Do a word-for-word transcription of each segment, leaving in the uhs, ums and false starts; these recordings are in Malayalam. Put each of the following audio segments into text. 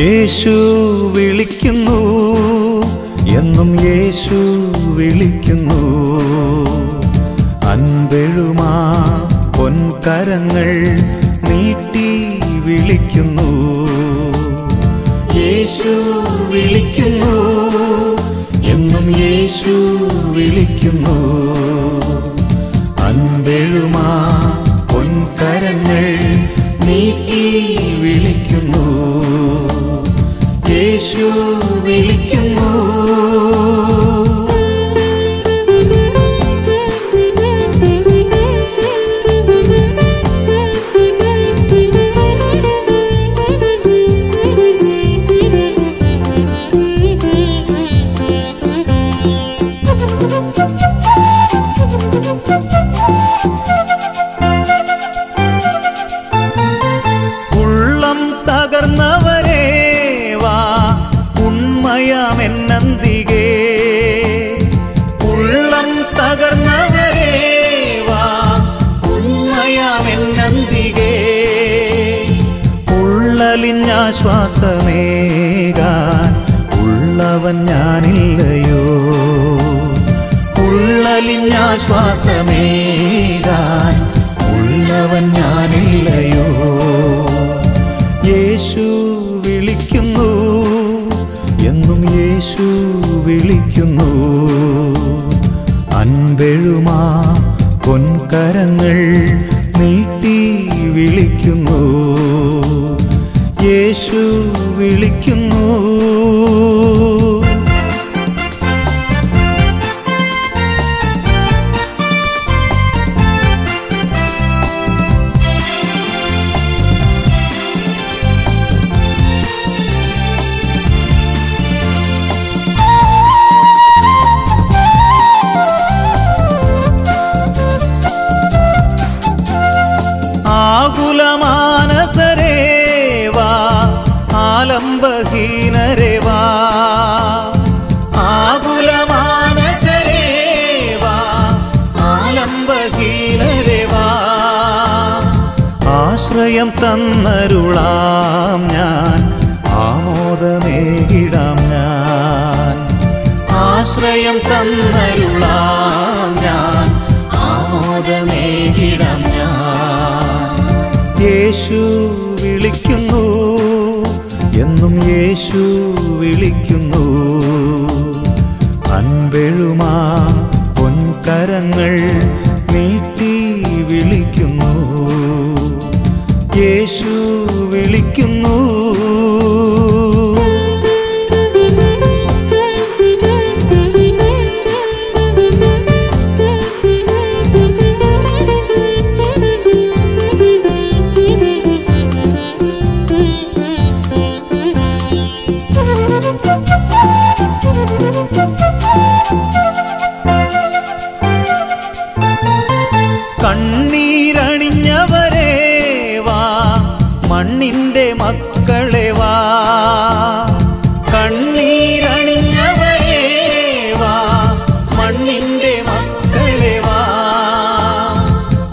യേശു വിളിക്കുന്നു എന്നും യേശു വിളിക്കുന്നു അൻപെഴുമാ പൊൻകരങ്ങൾ നീട്ടി വിളിക്കുന്നു യേശു വിളിക്കുന്നു എന്നും യേശു വിളിക്കുന്നു അൻപെഴുമാ പൊൻകരങ്ങൾ നീട്ടി വിളിക്കുന്നു യേശു വിളിക്കുന്നു ശ്വാസമേകാൻ ഉള്ളവൻ ഞാനില്ലയോ ഉള്ളലിഞ്ഞ ശ്വാസമേകാൻ ഉള്ളവൻ ഞാനില്ലയോ യേശു വിളിക്കുന്നു എന്നും യേശു വിളിക്കുന്നു അൻപെഴുമാ പൊൻകരങ്ങൾ നീട്ടി വിളിക്കുന്നു യേശു വിളിക്കുന്നു ആശ്രയം തന്നരുളാം ഞാൻ ആമോദമേകിടാം ഞാൻ ആശ്രയം തന്നരുളാം ഞാൻ ആമോദമേകിടാം ഞാൻ യേശു വിളിക്കുന്നു എന്നും യേശു വിളിക്കുന്നു അൻപെഴുമാ പൊൻകരങ്ങൾ നീട്ടി വിളിക്കുന്നു യേശു വിളിക്കുന്നു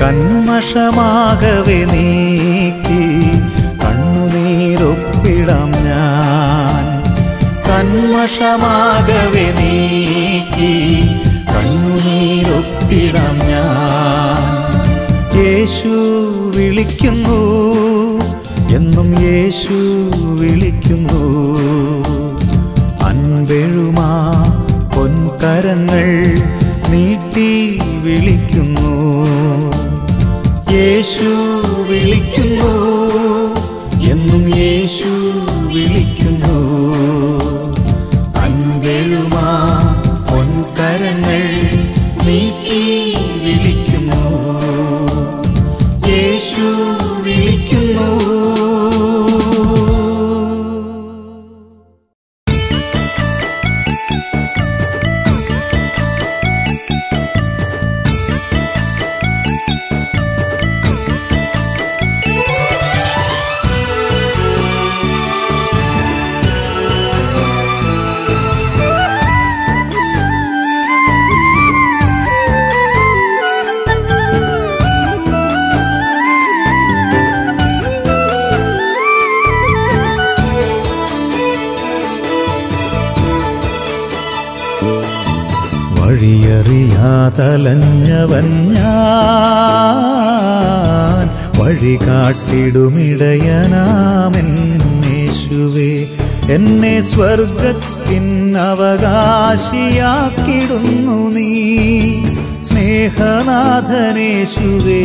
കന്മഷമാകവെ നീക്കി കണ്ണുനീരൊപ്പിടാം ഞാൻ കന്മഷമാകവെ നീക്കി കണ്ണുനീരൊപ്പിടാം ഞാൻ യേശു വിളിക്കുന്നു എന്നും യേശു വിളിക്കുന്നു അൻപെഴുമാ പൊൻകരങ്ങൾ നീട്ടി വിളിക്കുന്നു യേശു വിളിക്കുന്നു എന്നും യേശു വിളിക്കുന്നു അൻപെഴുമാ പൊൻകരങ്ങൾ നീട്ടി വിളിക്കുന്നു. തലഞ്ഞവൻ ഞാൻ വഴി കാട്ടിടുമിടയനാമൻ യേശുവേ എന്നെ സ്വർഗ്ഗത്തിൻ അവകാശിയാക്കിടുന്നു നീ സ്നേഹനാഥനേശുവേ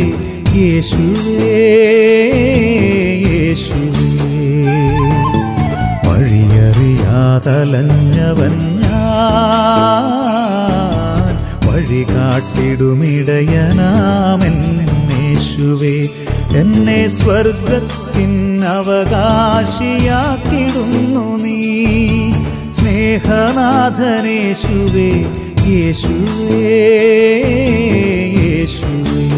യേശുവേ യേശുവേ വഴിയറിയാതലഞ്ഞവൻ ഞാൻ വഴി കാട്ടിടുമിടയനാമൻ യേശുവേ എന്നെ സ്വർഗ്ഗത്തിൻ അവകാശിയാക്കിടുന്നു നീ സ്നേഹനാഥനേശുവേ യേശുവേ യേശുവേ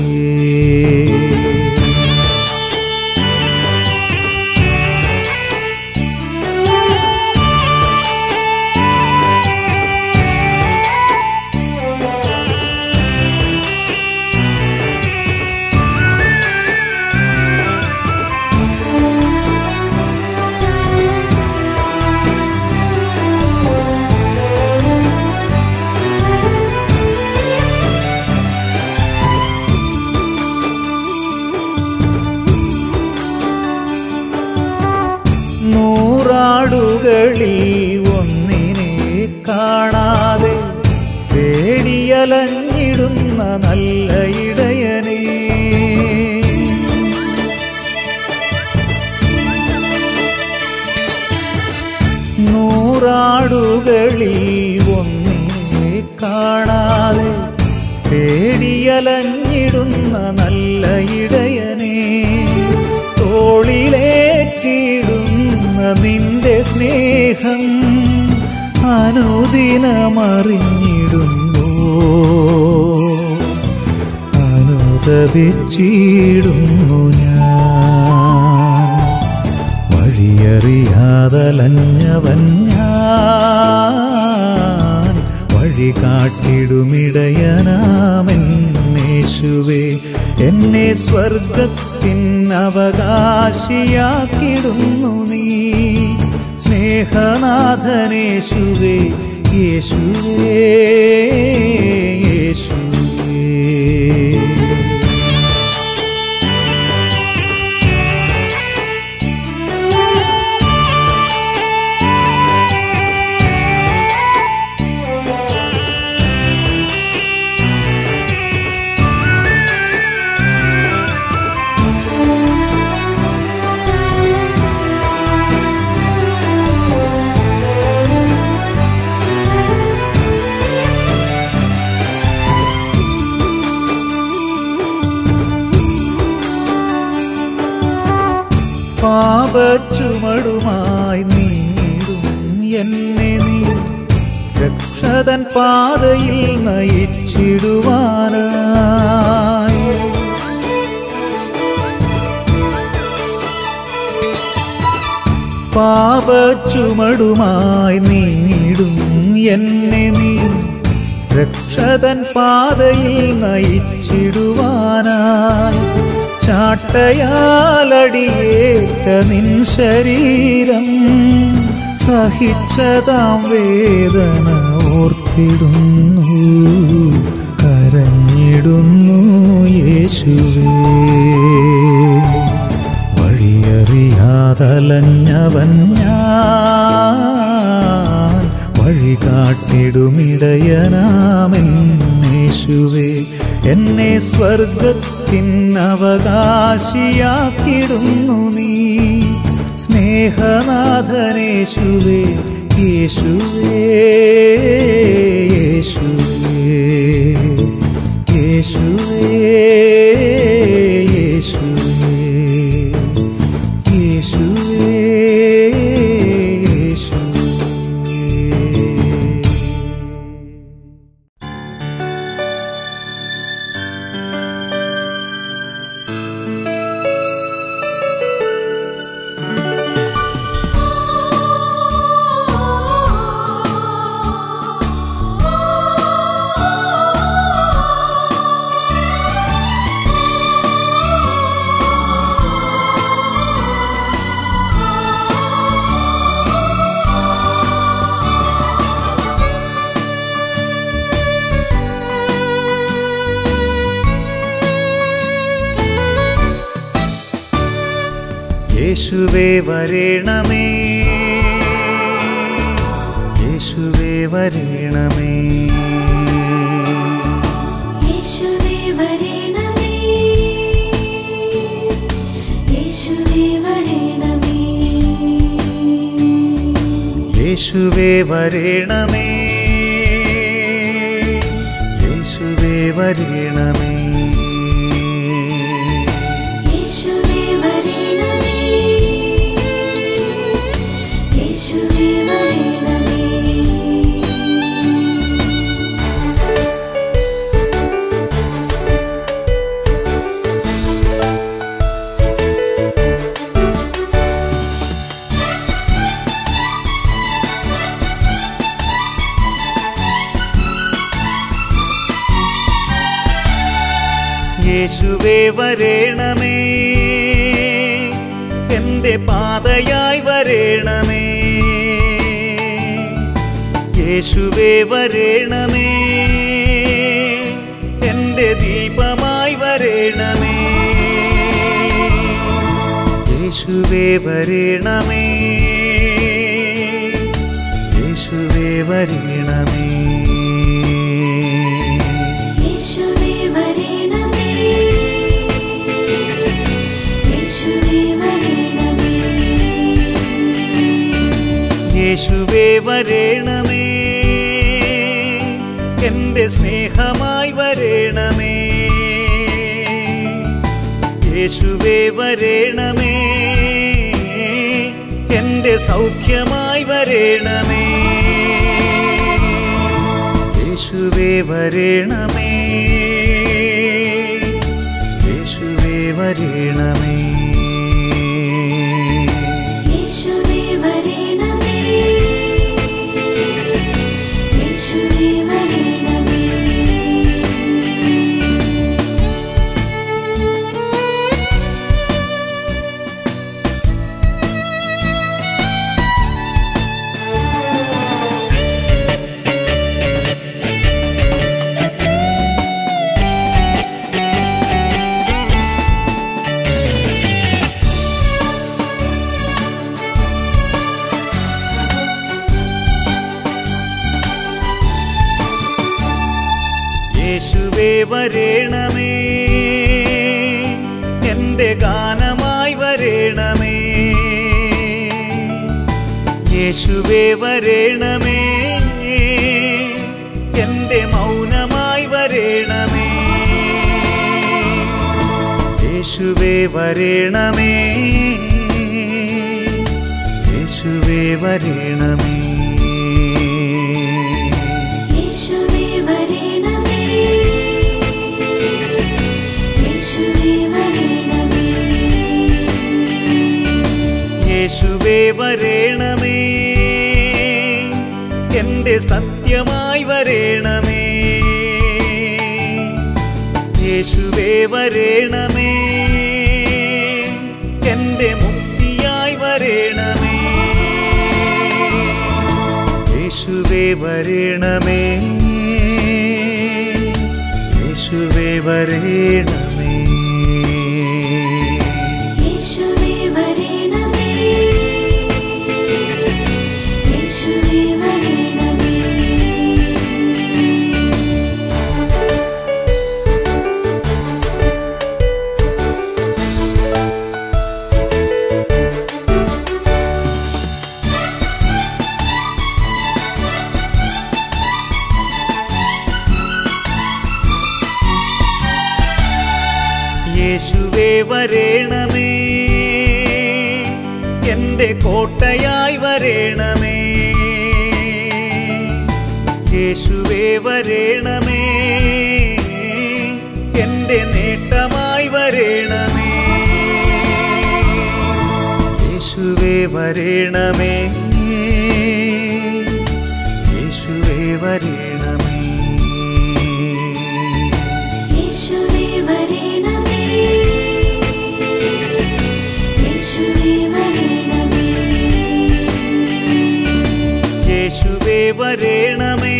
ിടുന്ന നല്ല ഇടയനേ നൂറാടുകളിൽ ഒന്നിനെ കാണാതെ പേടിയലഞ്ഞിടുന്ന നല്ല ഇടയനേ തോളിലേറ്റിടുന്ന നിന്റെ സ്നേഹം അനുദിനമറിഞ്ഞിടുന്നു അനുതപിച്ചിടുന്നു ഞാൻ വഴിയറിയാതലഞ്ഞവൻ ഞാൻ വഴി കാട്ടിടുമിടയനാമൻ യേശുവേ എന്നെ സ്വർഗ്ഗത്തിൻ അവകാശിയാക്കിടുന്നു നീ സ്നേഹനാഥനേശുവേ യേശുവേ യേശുവേ പാപച്ചുമടുമായി നീടും എന്നെ നീ രക്ഷതൻ പാതയിൽ നയിച്ചിടുവാനായി പാപച്ചുമടുമായി നീടും എന്നെ നീ രക്ഷതൻ പാതയിൽ നയിച്ചിടുവാനായി ചാട്ടയാലടിയേറ്റ നിൻ ശരീരം സഹിച്ചതാം വേദന ഓർത്തിടുന്നു കരഞ്ഞിടുന്നു യേശുവേ വഴിയറിയാതലഞ്ഞവൻ ഞാൻ വഴി കാട്ടിടുമിടയനാമൻ യേശുവേ എന്നെ സ്വർഗ്ഗത്തിൻ അവകാശിയാക്കിടുന്നു നീ സ്നേഹനാഥനേശുവേ യേശുവേ യേശുവേ യേശുവേ യേശുവേ യേശുവേ യേശുവേ വരേണമേ, യേശുവേ വരേണമേ, യേശുവേ വരേണമേ, യേശുവേ വരേണമേ, യേശുവേ വരേണമേ, യേശുവേ വരേണമേ, യേശുവേ വരേണമേ, എൻ്റെ പാതയായി വരേണമേ, യേശുവേ വരേണമേ, എൻ്റെ ദീപമായി വരേണമേ, യേശുവേ വരേണമേ, യേശുവേ വരേണമേ, യേശുവേ വരേണമേ, യേശുവേ വരേണമേ, എൻ്റെ സ്നേഹമായി വരേണമേ, യേശുവേ വരേണമേ, എൻ്റെ സൗഖ്യമായി വരേണമേ, യേശുവേ വരേണമേ, യേശുവേ വരേണമേ, യേശുവേ വരേണമേ, എൻ്റെ ഗാനമായി വരേണമേ, യേശുവേ വരേണമേ, എൻ്റെ മൗനമായി വരേണമേ, യേശുവേ വരേണമേ, യേശുവേ വരേണമേ, യേശുവേ വരേണമേ, എൻ്റെ സത്യമായി വരേണമേ, യേശുവേ വരേണമേ, എൻ്റെ മുക്തിയായി വരേണമേ, യേശുവേ വരേണമേ, യേശുവേ വരേണമേ, യേശുവേ വരേണമേ, എൻ്റെ കോട്ടയായി വരേണമേ, യേശുവേ വരേണമേ, എൻ്റെ നേട്ടമായി വരേണമേ, യേശുവേ വരേണമേ, യേശുവേ വരേണമേ, യേശുവേ വരേണമേ, യേശുവേ വരേണമേ,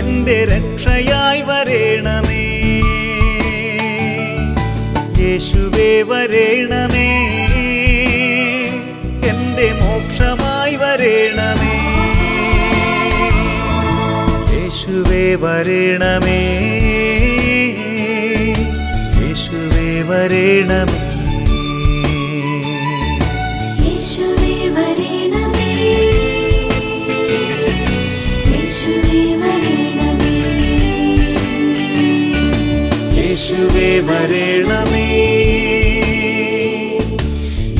എൻ്റെ രക്ഷയായി വരേണമേ, യേശുവേ വരേണമേ, वरेणमे येशुवे वरेणमे येशुवे वरेणमे येशुवे वरेणमे येशुवे वरेणमे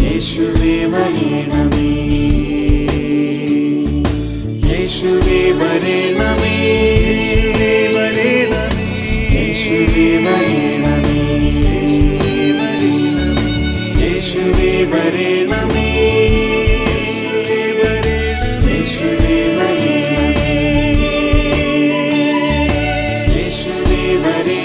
येशुवे वरेणमे येशुवे वरेणमे Yesu,